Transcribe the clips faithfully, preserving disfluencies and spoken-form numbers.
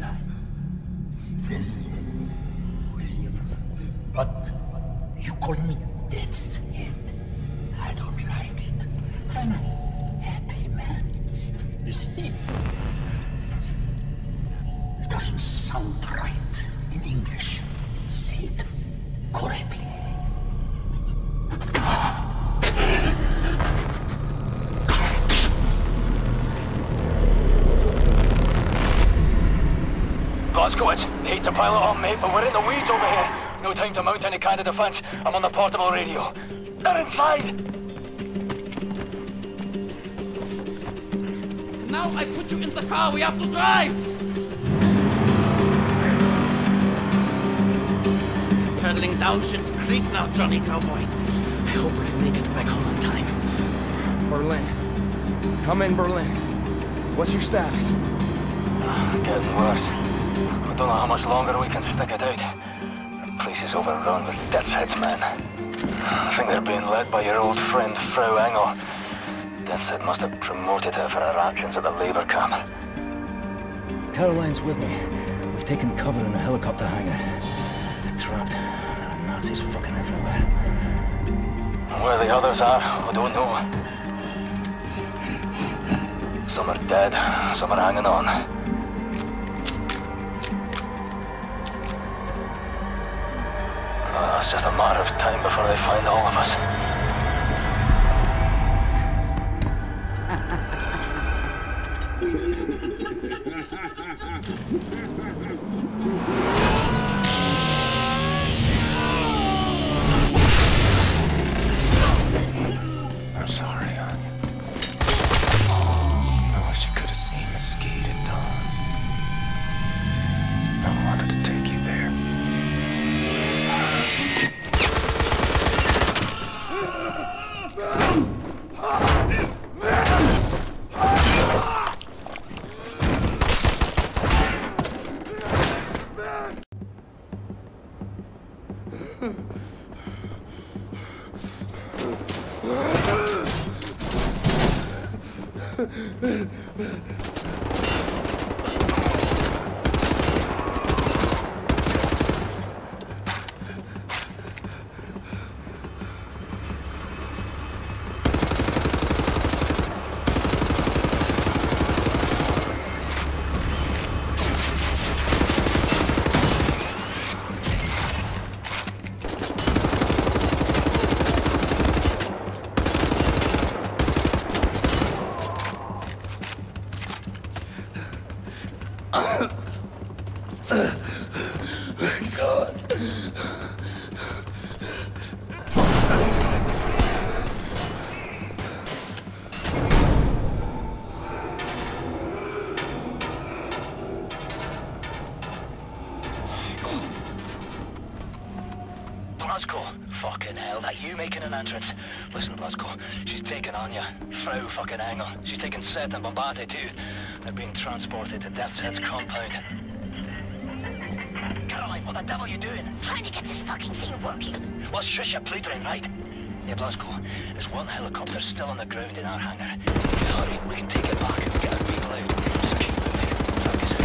time. William, but you call me Deathshead. I don't like it. I'm a happy man. Isn't it? It doesn't sound right in English. Say it correctly. Blazkowicz, hate to pile it on, mate, but we're in the weeds over here. No time to mount any kind of defense. I'm on the portable radio. They're inside! Now I put you in the car, we have to drive! Turtling down Shit's Creek now, Johnny Cowboy. I hope we can make it back home on time. Berlin. Come in, Berlin. What's your status? Uh, getting worse. I don't know how much longer we can stick it out. The place is overrun with Deathshead's men. I think they're being led by your old friend Frau Engel. Deathshead must have promoted her for her actions at the labor camp. Caroline's with me. We've taken cover in the helicopter hangar. They're trapped. There are Nazis fucking everywhere. Where the others are, I don't know. Some are dead, some are hanging on. Uh, it's just a matter of time before they find all of us. I'm sorry, Anya. I wish you could have seen the skate at dawn. I wanted to take you there. Fucking Engel. She's taken Set and Bombate too. They're being transported to Deathshead's compound. Caroline, what the devil are you doing? Trying to get this fucking thing working. Well, shush your pleading, right? Yeah, Blasco, there's one helicopter still on the ground in our hangar. Hurry, we can take it back and get a people out. Just keep moving. Fergus is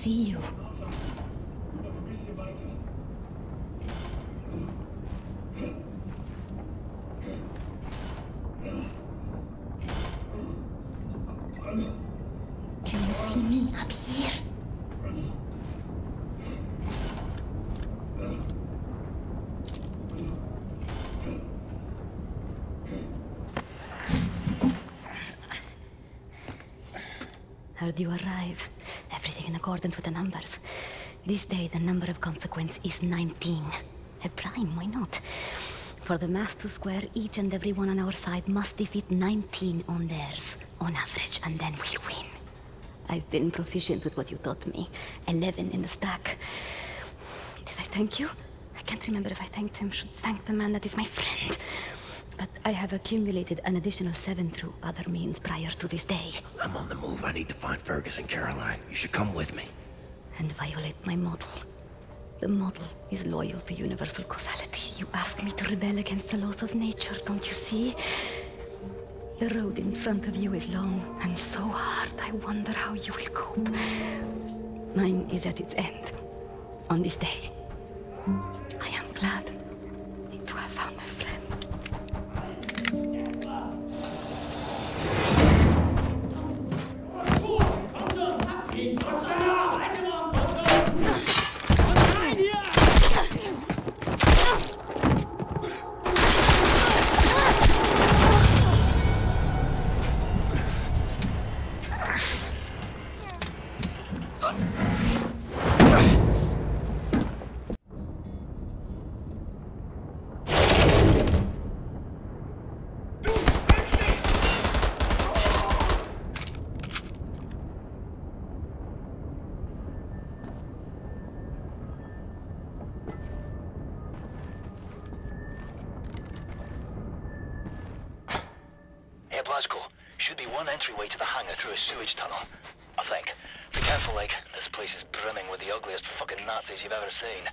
see you. Can you see me up here? Heard you arrive. Everything in accordance with the numbers. This day, the number of consequence is nineteen. A prime, why not? For the math to square, each and every one on our side must defeat nineteen on theirs, on average, and then we'll win. I've been proficient with what you taught me. eleven in the stack. Did I thank you? I can't remember if I thanked him. Should thank the man that is my friend. But I have accumulated an additional seven through other means prior to this day. I'm on the move. I need to find Fergus and Caroline. You should come with me. And violate my model. The model is loyal to universal causality. You ask me to rebel against the laws of nature, don't you see? The road in front of you is long and so hard, I wonder how you will cope. Mine is at its end. On this day. I am glad to have found a friend. Blasco, should be one entryway to the hangar through a sewage tunnel, I think. Be careful, like, this place is brimming with the ugliest fucking Nazis you've ever seen.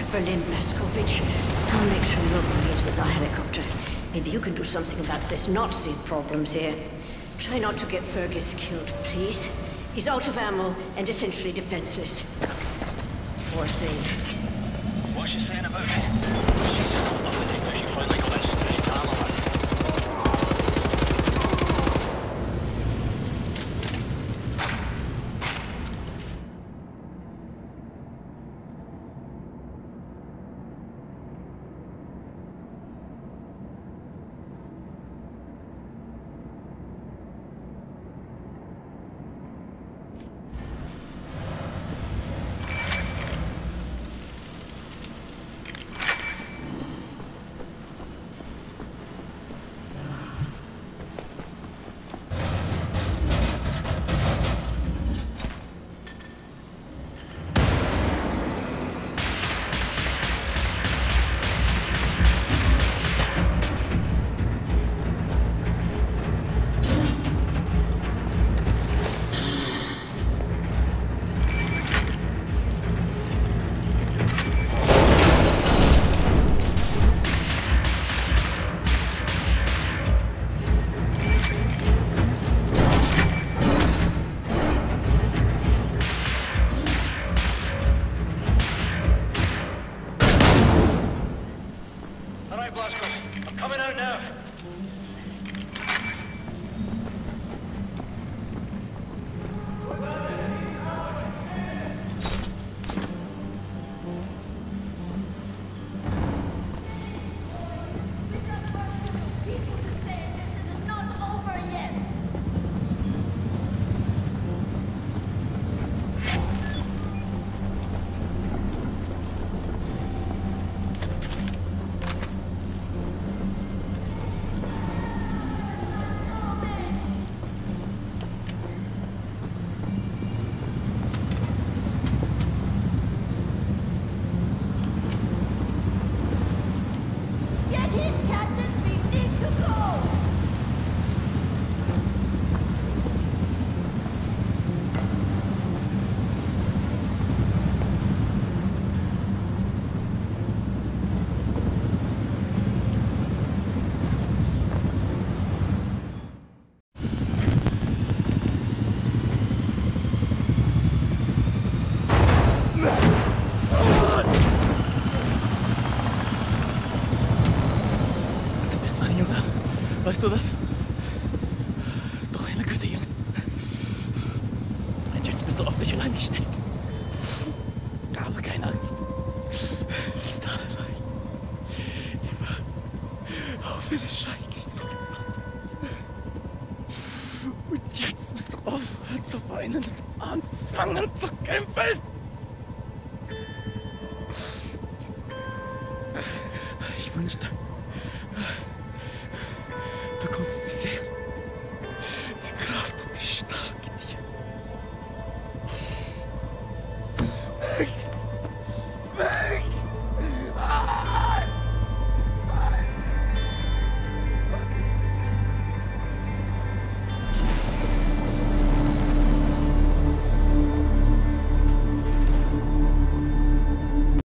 to Berlin, Blazkowicz. I'll make sure Logan gives us our helicopter. Maybe you can do something about this Nazi problems here. Try not to get Fergus killed, please. He's out of ammo and essentially defenseless. Or safe. Watch his hand about Weißt du das? Doch eine gute Junge. Und jetzt bist du auf dich allein gestellt. Aber keine Angst. Bist allein. Immer. Auch für den Scheich. Und jetzt musst du aufhören zu weinen und anfangen zu kämpfen.